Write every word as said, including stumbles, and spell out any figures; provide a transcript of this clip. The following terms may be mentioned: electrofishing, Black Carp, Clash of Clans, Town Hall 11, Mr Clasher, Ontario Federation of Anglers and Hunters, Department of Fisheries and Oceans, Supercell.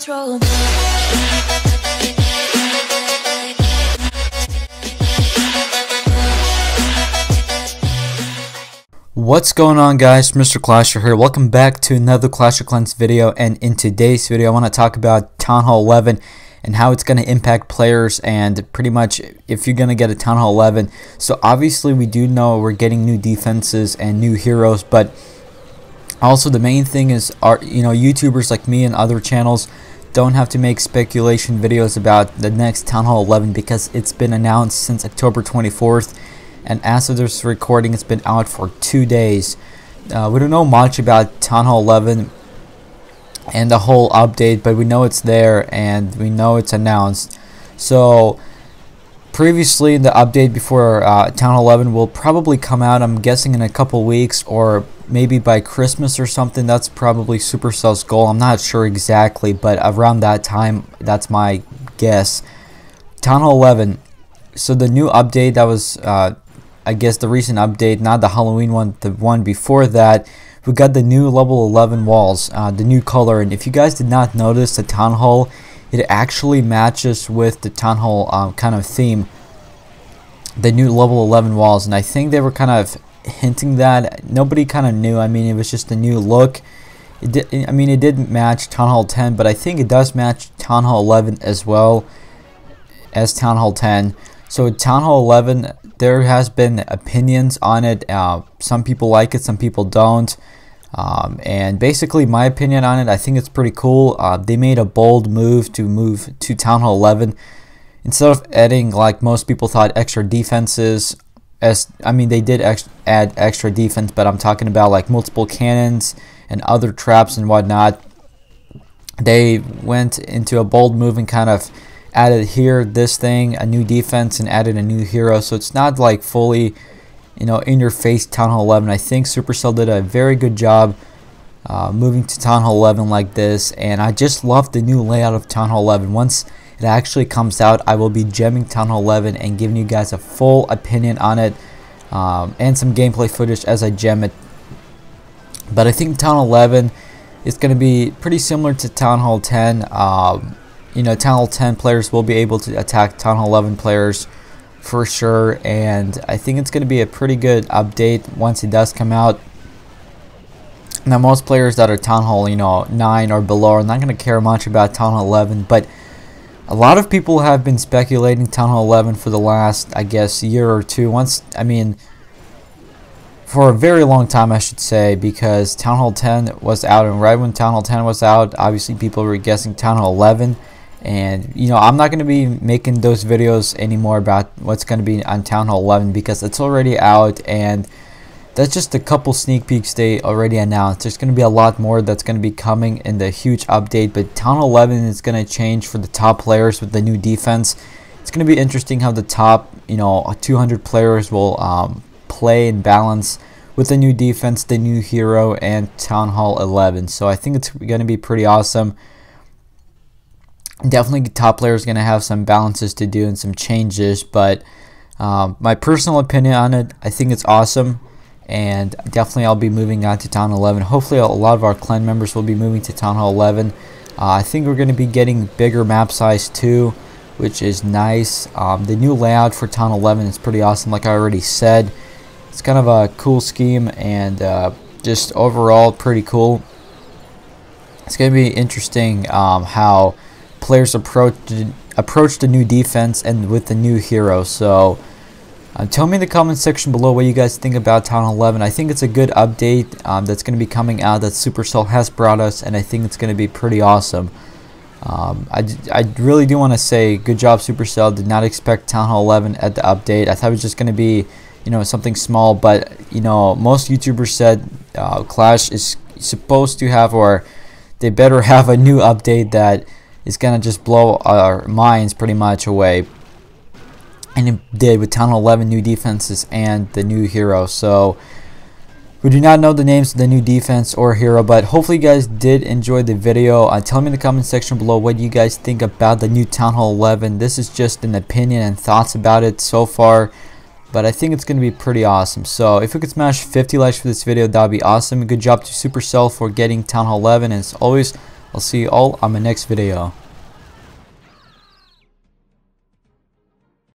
control. What's going on, guys? Mr Clasher here. Welcome back to another Clash of Clans video, and in today's video I want to talk about Town Hall eleven and how it's going to impact players, and pretty much if you're going to get a Town Hall eleven. So obviously we do know we're getting new defenses and new heroes, but also the main thing is, our, you know, YouTubers like me and other channels don't have to make speculation videos about the next Town Hall eleven because it's been announced since October twenty-fourth, and as of this recording it's been out for two days. Uh, we don't know much about Town Hall eleven and the whole update, but we know it's there and we know it's announced. So previously, the update before uh, Town Hall eleven will probably come out, I'm guessing, in a couple weeks, or maybe by Christmas or something. That's probably Supercell's goal. I'm not sure exactly, but around that time, that's my guess. Town Hall eleven. So the new update that was, uh, I guess, the recent update, not the Halloween one, the one before that, we got the new level eleven walls, uh, the new color. And if you guys did not notice, the Town Hall, it actually matches with the Town Hall um, kind of theme, the new level eleven walls. And I think they were kind of hinting that. Nobody kind of knew. I mean, it was just a new look. It did, I mean, it didn't match Town Hall ten, but I think it does match Town Hall eleven as well as Town Hall ten. So Town Hall eleven, there has been opinions on it. Uh, some people like it, some people don't. Um, and basically my opinion on it, I think it's pretty cool. Uh, they made a bold move to move to Town Hall eleven instead of adding, like most people thought, extra defenses. As I mean, they did ex add extra defense, but I'm talking about like multiple cannons and other traps and whatnot. They went into a bold move and kind of added here this thing, a new defense, and added a new hero. So it's not like fully, you know, in your face Town Hall eleven. I think Supercell did a very good job uh, moving to Town Hall eleven like this, and I just love the new layout of Town Hall eleven. Once it actually comes out, I will be gemming Town Hall eleven and giving you guys a full opinion on it, um, and some gameplay footage as I gem it. But I think Town Hall eleven is going to be pretty similar to Town Hall ten. Um, you know, Town Hall ten players will be able to attack Town Hall eleven players for sure, and I think it's going to be a pretty good update once it does come out. Now, most players that are Town Hall, you know, nine or below are not going to care much about Town Hall eleven, but a lot of people have been speculating Town Hall eleven for the last, I guess, year or two. Once, I mean, for a very long time, I should say, because Town Hall ten was out, and right when Town Hall ten was out, obviously people were guessing Town Hall eleven. And, you know, I'm not going to be making those videos anymore about what's going to be on Town Hall eleven because it's already out, and that's just a couple sneak peeks they already announced. There's going to be a lot more that's going to be coming in the huge update, but Town Hall eleven is going to change for the top players with the new defense. It's going to be interesting how the top, you know, two hundred players will um, play and balance with the new defense, the new hero, and Town Hall eleven. So I think it's going to be pretty awesome. Definitely top players going to have some balances to do and some changes, but um, my personal opinion on it, I think it's awesome, and definitely I'll be moving on to Town Hall eleven. Hopefully a lot of our clan members will be moving to Town Hall eleven. Uh, I think we're going to be getting bigger map size too, which is nice. Um, the new layout for Town Hall eleven is pretty awesome, like I already said. It's kind of a cool scheme, and uh, just overall pretty cool. It's going to be interesting um, how players approach approach the new defense and with the new hero. So uh, tell me in the comment section below what you guys think about Town Hall eleven. I think it's a good update um, that's going to be coming out that Supercell has brought us, and I think it's going to be pretty awesome. Um, I, I really do want to say good job, Supercell. Did not expect Town Hall eleven at the update. I thought it was just going to be, you know, something small, but, you know, most YouTubers said uh, Clash is supposed to have, or they better have, a new update that is gonna just blow our minds pretty much away, and it did with Town Hall eleven, new defenses, and the new hero. So we do not know the names of the new defense or hero, but hopefully you guys did enjoy the video. Uh, tell me in the comment section below what you guys think about the new Town Hall eleven. This is just an opinion and thoughts about it so far, but I think it's gonna be pretty awesome. So if we could smash fifty likes for this video, that'd be awesome. Good job to Supercell for getting Town Hall eleven, and as always, I'll see you all on my next video.